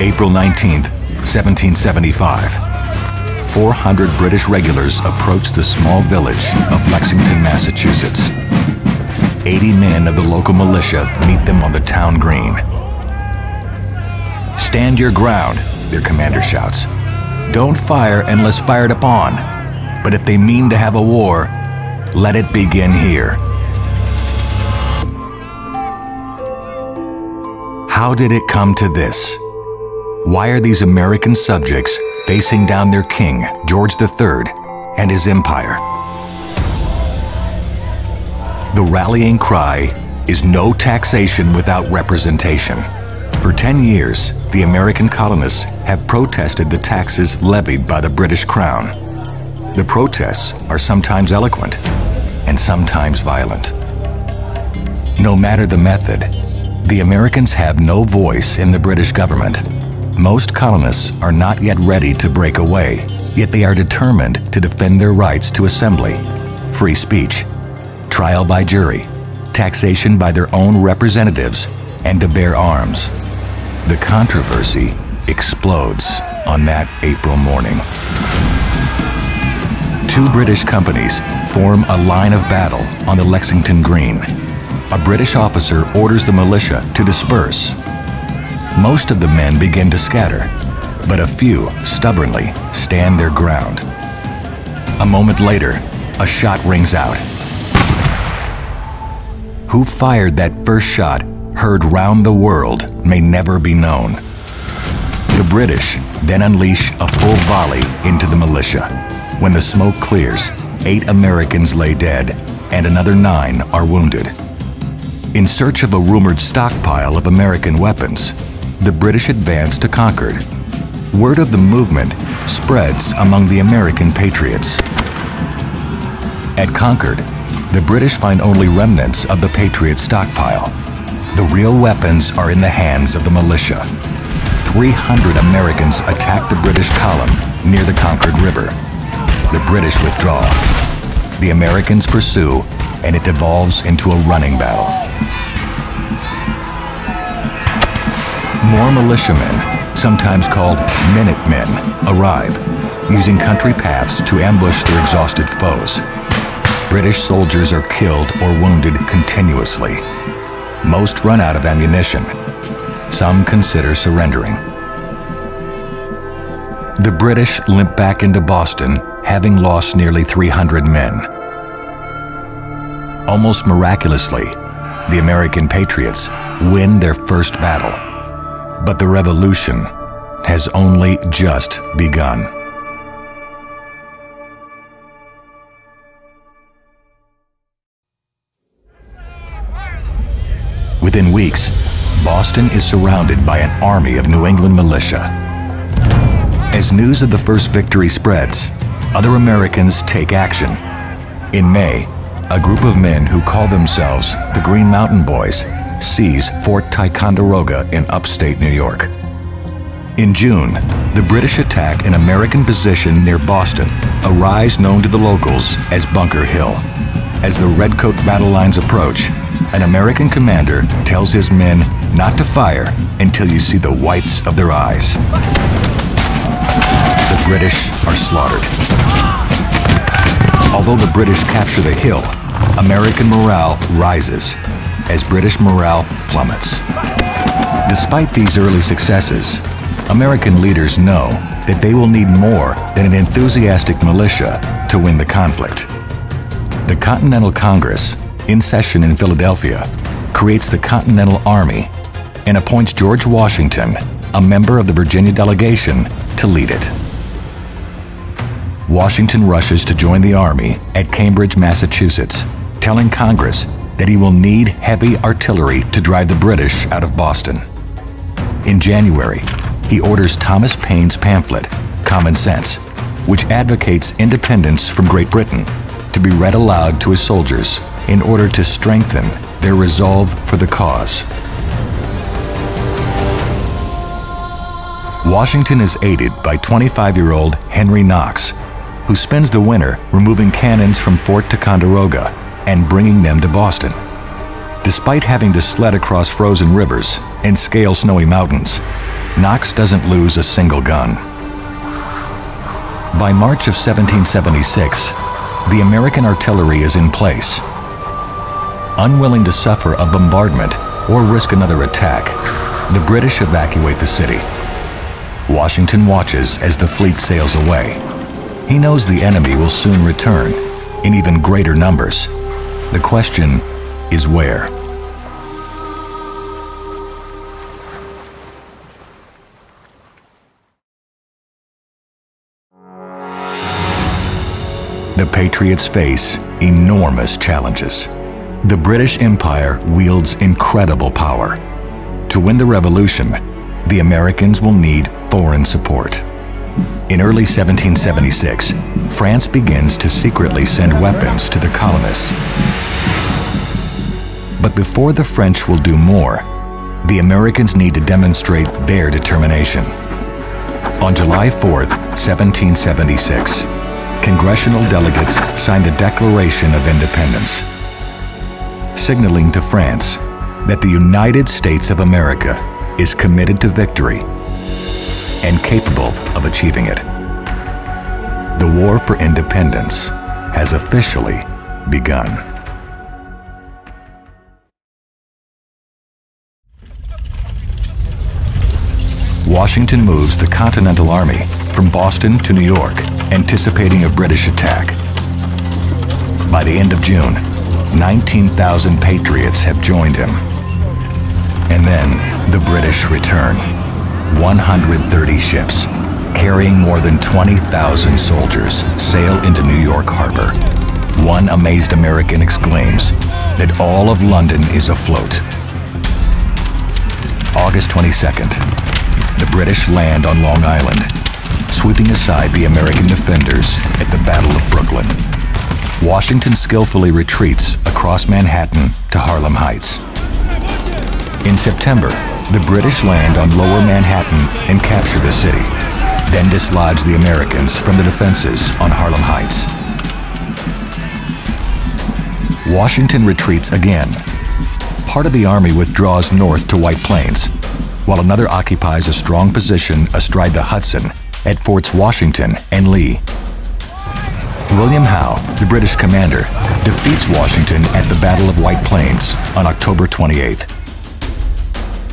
April 19th, 1775. 400 British regulars approached the small village of Lexington, Massachusetts. 80 men of the local militia meet them on the town green. "Stand your ground," their commander shouts. "Don't fire unless fired upon. But if they mean to have a war, let it begin here." How did it come to this? Why are these American subjects facing down their king, George III, and his empire? The rallying cry is no taxation without representation. For 10 years, the American colonists have protested the taxes levied by the British Crown. The protests are sometimes eloquent and sometimes violent. No matter the method, the Americans have no voice in the British government. Most colonists are not yet ready to break away, yet they are determined to defend their rights to assembly, free speech, trial by jury, taxation by their own representatives, and to bear arms. The controversy explodes on that April morning. Two British companies form a line of battle on the Lexington Green. A British officer orders the militia to disperse. Most of the men begin to scatter, but a few stubbornly stand their ground. A moment later, a shot rings out. Who fired that first shot, heard round the world, may never be known. The British then unleash a full volley into the militia. When the smoke clears, 8 Americans lay dead and another 9 are wounded. In search of a rumored stockpile of American weapons, the British advance to Concord. Word of the movement spreads among the American patriots. At Concord, the British find only remnants of the patriot stockpile. The real weapons are in the hands of the militia. 300 Americans attack the British column near the Concord River. The British withdraw. The Americans pursue, and it devolves into a running battle. More militiamen, sometimes called Minutemen, arrive, using country paths to ambush their exhausted foes. British soldiers are killed or wounded continuously. Most run out of ammunition. Some consider surrendering. The British limp back into Boston, having lost nearly 300 men. Almost miraculously, the American patriots win their first battle. But the revolution has only just begun. Within weeks, Boston is surrounded by an army of New England militia. As news of the first victory spreads, other Americans take action. In May, a group of men who call themselves the Green Mountain Boys seize Fort Ticonderoga in upstate New York. In June, the British attack an American position near Boston, a rise known to the locals as Bunker Hill. As the Redcoat battle lines approach, an American commander tells his men not to fire until you see the whites of their eyes. The British are slaughtered. Although the British capture the hill, American morale rises as British morale plummets. Despite these early successes, American leaders know that they will need more than an enthusiastic militia to win the conflict. The Continental Congress, in session in Philadelphia, creates the Continental Army and appoints George Washington, a member of the Virginia delegation, to lead it. Washington rushes to join the army at Cambridge, Massachusetts, telling Congress that he will need heavy artillery to drive the British out of Boston. In January, he orders Thomas Paine's pamphlet, Common Sense, which advocates independence from Great Britain, to be read aloud to his soldiers in order to strengthen their resolve for the cause. Washington is aided by 25-year-old Henry Knox, who spends the winter removing cannons from Fort Ticonderoga and bringing them to Boston. Despite having to sled across frozen rivers and scale snowy mountains, Knox doesn't lose a single gun. By March of 1776, the American artillery is in place, unwilling to suffer a bombardment or risk another attack. The British evacuate the city. Washington watches as the fleet sails away. He knows the enemy will soon return in even greater numbers. The question is where? The Patriots face enormous challenges. The British Empire wields incredible power. To win the revolution, the Americans will need foreign support. In early 1776, France begins to secretly send weapons to the colonists. But before the French will do more, the Americans need to demonstrate their determination. On July 4th, 1776, Congressional delegates signed the Declaration of Independence, signaling to France that the United States of America is committed to victory and capable of achieving it. The war for independence has officially begun. Washington moves the Continental Army from Boston to New York, anticipating a British attack. By the end of June, 19,000 Patriots have joined him. And then the British return. 130 ships, carrying more than 20,000 soldiers, sail into New York harbor. One amazed American exclaims that all of London is afloat. August 22nd, the British land on Long Island, sweeping aside the American defenders at the Battle of Brooklyn. Washington skillfully retreats across Manhattan to Harlem Heights. In September, the British land on Lower Manhattan and capture the city, then dislodge the Americans from the defenses on Harlem Heights. Washington retreats again. Part of the army withdraws north to White Plains, while another occupies a strong position astride the Hudson at Forts Washington and Lee. William Howe, the British commander, defeats Washington at the Battle of White Plains on October 28th.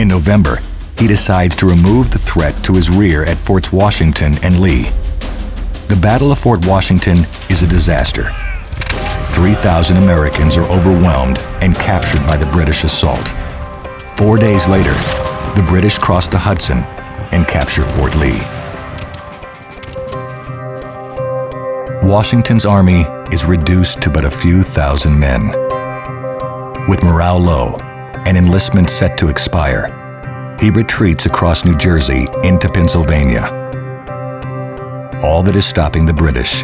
In November, he decides to remove the threat to his rear at Forts Washington and Lee. The Battle of Fort Washington is a disaster. 3,000 Americans are overwhelmed and captured by the British assault. 4 days later, the British cross the Hudson and capture Fort Lee. Washington's army is reduced to but a few thousand men. With morale low and enlistment set to expire, he retreats across New Jersey into Pennsylvania. All that is stopping the British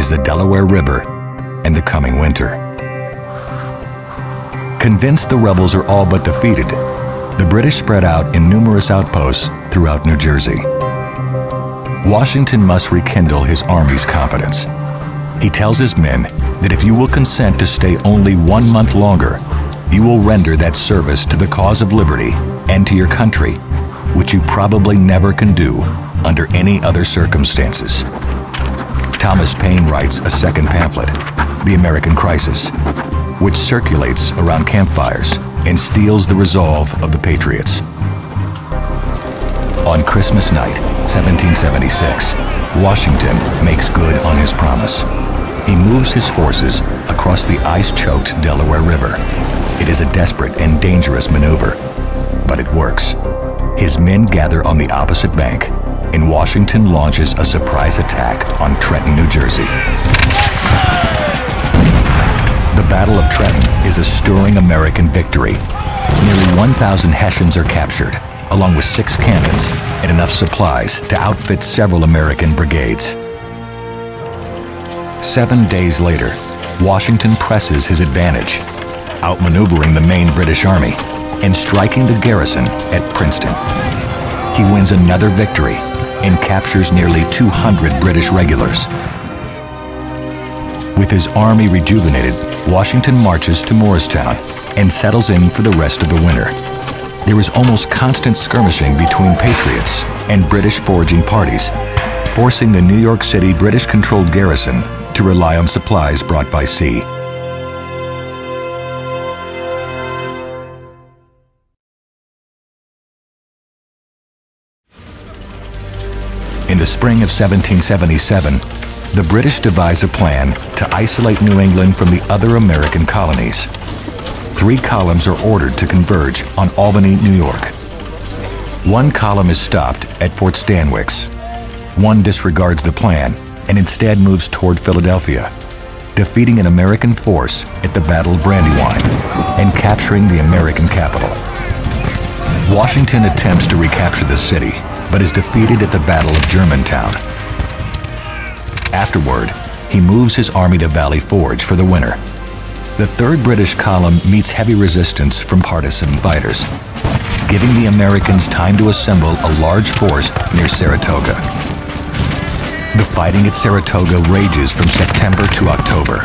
is the Delaware River and the coming winter. Convinced the rebels are all but defeated, the British spread out in numerous outposts throughout New Jersey. Washington must rekindle his army's confidence. He tells his men that if you will consent to stay only 1 month longer, you will render that service to the cause of liberty and to your country, which you probably never can do under any other circumstances. Thomas Paine writes a second pamphlet, The American Crisis, which circulates around campfires and steals the resolve of the Patriots. On Christmas night, 1776, Washington makes good on his promise. He moves his forces across the ice-choked Delaware River. It is a desperate and dangerous maneuver, but it works. His men gather on the opposite bank, and Washington launches a surprise attack on Trenton, New Jersey. The Battle of Trenton is a stirring American victory. Nearly 1,000 Hessians are captured, along with 6 cannons and enough supplies to outfit several American brigades. 7 days later, Washington presses his advantage, outmaneuvering the main British army and striking the garrison at Princeton. He wins another victory and captures nearly 200 British regulars. With his army rejuvenated, Washington marches to Morristown and settles in for the rest of the winter. there was almost constant skirmishing between Patriots and British foraging parties, forcing the New York City British-controlled garrison to rely on supplies brought by sea. In the spring of 1777, the British devise a plan to isolate New England from the other American colonies. 3 columns are ordered to converge on Albany, New York. 1 column is stopped at Fort Stanwix. 1 disregards the plan and instead moves toward Philadelphia, defeating an American force at the Battle of Brandywine and capturing the American capital. Washington attempts to recapture the city, but is defeated at the Battle of Germantown. Afterward, he moves his army to Valley Forge for the winter. The 3rd British column meets heavy resistance from partisan fighters, giving the Americans time to assemble a large force near Saratoga. The fighting at Saratoga rages from September to October.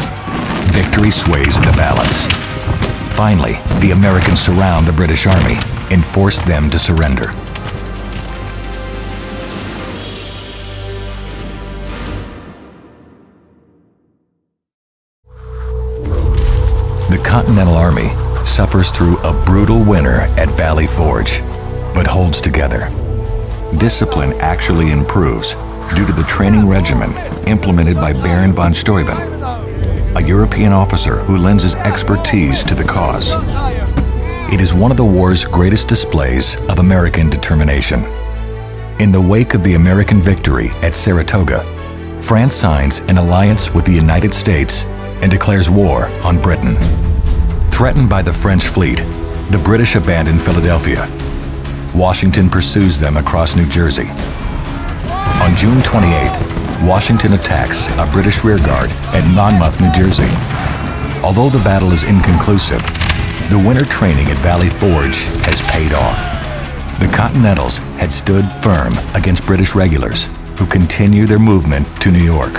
Victory sways in the balance. Finally, the Americans surround the British Army and force them to surrender. The Continental Army suffers through a brutal winter at Valley Forge, but holds together. Discipline actually improves due to the training regimen implemented by Baron von Steuben, a European officer who lends his expertise to the cause. It is one of the war's greatest displays of American determination. In the wake of the American victory at Saratoga, France signs an alliance with the United States and declares war on Britain. Threatened by the French fleet, the British abandon Philadelphia. Washington pursues them across New Jersey. On June 28th, Washington attacks a British rearguard at Monmouth, New Jersey. Although the battle is inconclusive, the winter training at Valley Forge has paid off. The Continentals had stood firm against British regulars, who continue their movement to New York.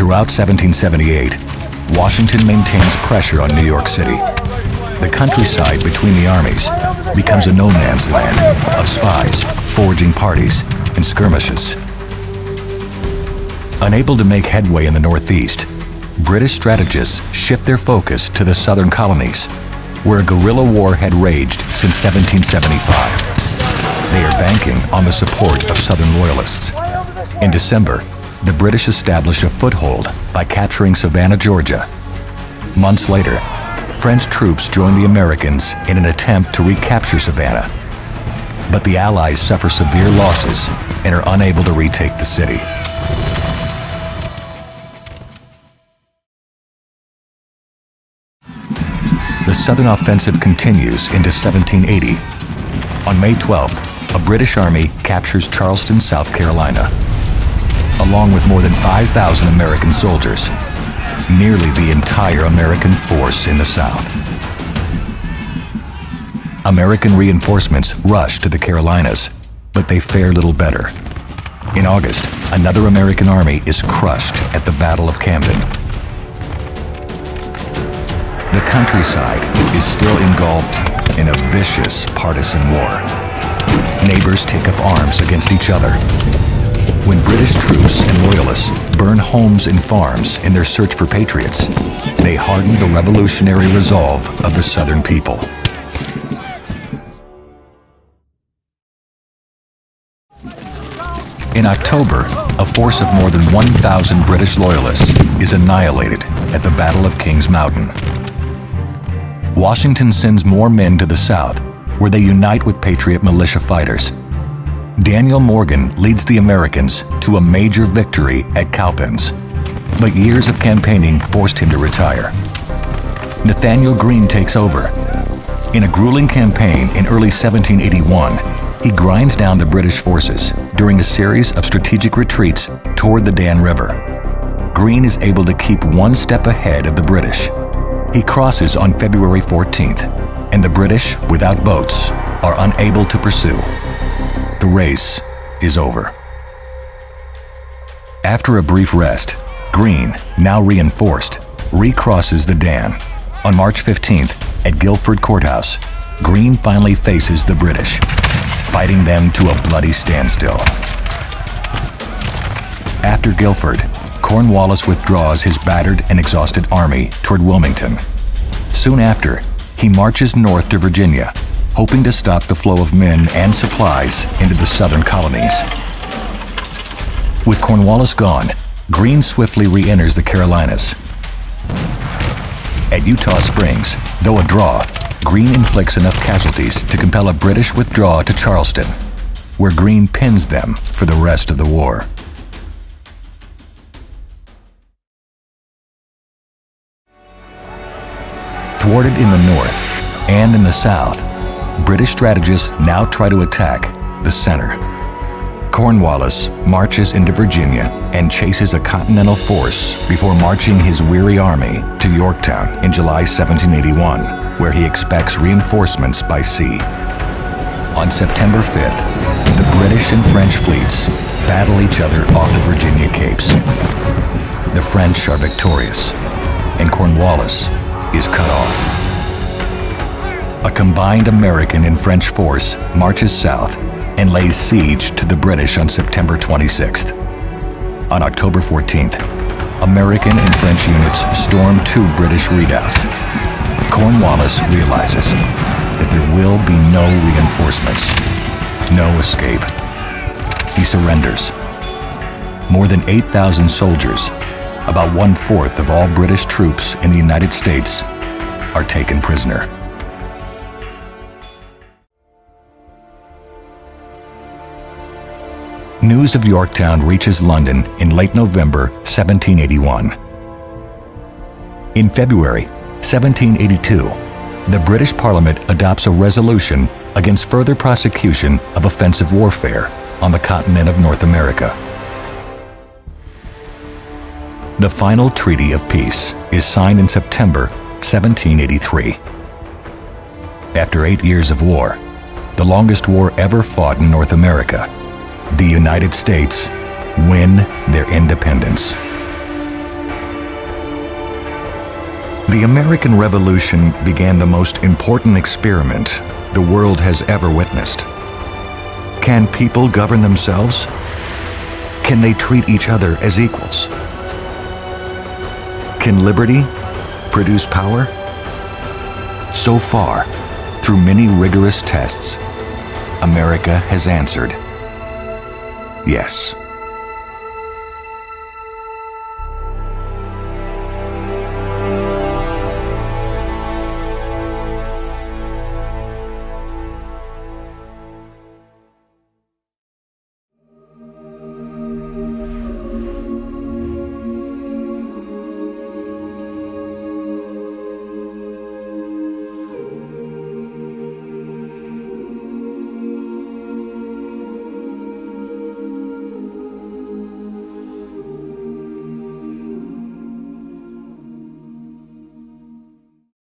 Throughout 1778, Washington maintains pressure on New York City. The countryside between the armies becomes a no-man's land of spies, foraging parties, and skirmishes. Unable to make headway in the Northeast, British strategists shift their focus to the southern colonies, where guerrilla war had raged since 1775. They are banking on the support of Southern Loyalists. In December, the British establish a foothold by capturing Savannah, Georgia. Months later, French troops join the Americans in an attempt to recapture Savannah. But the Allies suffer severe losses and are unable to retake the city. The Southern offensive continues into 1780. On May 12th, a British army captures Charleston, South Carolina, along with more than 5,000 American soldiers, nearly the entire American force in the South. American reinforcements rush to the Carolinas, but they fare little better. In August, another American army is crushed at the Battle of Camden. The countryside is still engulfed in a vicious partisan war. Neighbors take up arms against each other. When British troops and loyalists burn homes and farms in their search for patriots, they harden the revolutionary resolve of the Southern people. In October, a force of more than 1,000 British loyalists is annihilated at the Battle of Kings Mountain. Washington sends more men to the South, where they unite with patriot militia fighters. Daniel Morgan leads the Americans to a major victory at Cowpens, but years of campaigning forced him to retire. Nathaniel Greene takes over. In a grueling campaign in early 1781, he grinds down the British forces during a series of strategic retreats toward the Dan River. Greene is able to keep one step ahead of the British. He crosses on February 14th, and the British, without boats, are unable to pursue. The race is over. After a brief rest, Greene, now reinforced, recrosses the Dan on March 15th at Guilford Courthouse Greene finally faces the British, fighting them to a bloody standstill. After Guilford, Cornwallis withdraws his battered and exhausted army toward Wilmington. Soon after, he marches north to Virginia, hoping to stop the flow of men and supplies into the southern colonies. With Cornwallis gone, Greene swiftly re-enters the Carolinas. At Utah Springs, though a draw, Greene inflicts enough casualties to compel a British withdrawal to Charleston, where Greene pins them for the rest of the war. Thwarted in the north and in the south, British strategists now try to attack the center. Cornwallis marches into Virginia and chases a Continental force before marching his weary army to Yorktown in July 1781, where he expects reinforcements by sea. On September 5th, the British and French fleets battle each other off the Virginia capes. The French are victorious, and Cornwallis is cut off. A combined American and French force marches south and lays siege to the British on September 26th. On October 14th, American and French units storm two British redoubts. Cornwallis realizes that there will be no reinforcements, no escape. He surrenders. More than 8,000 soldiers, about one-fourth of all British troops in the United States, are taken prisoner. News of Yorktown reaches London in late November 1781. In February 1782, the British Parliament adopts a resolution against further prosecution of offensive warfare on the continent of North America. The final Treaty of Peace is signed in September 1783. After 8 years of war, the longest war ever fought in North America, the United States win their independence. The American Revolution began the most important experiment the world has ever witnessed. Can people govern themselves? Can they treat each other as equals? Can liberty produce power? So far, through many rigorous tests, America has answered yes.